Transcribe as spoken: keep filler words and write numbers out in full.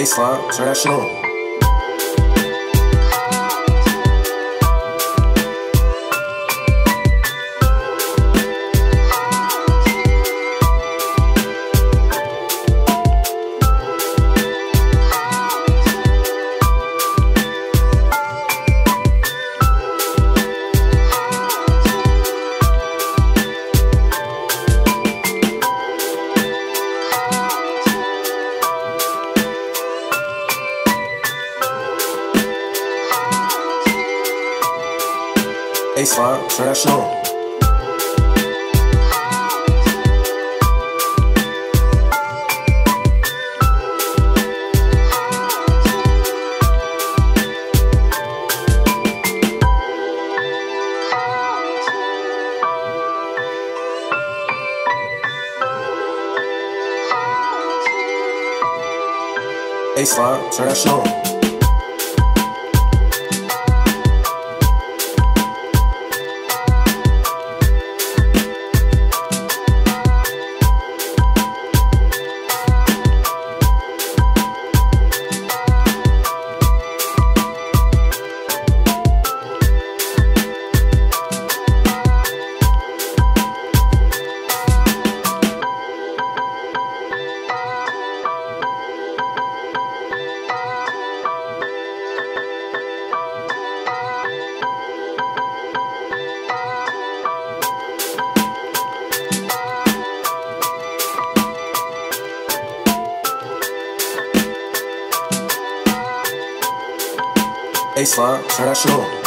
baseline, international. Baseline, international. Baseline, international. Baseline, international.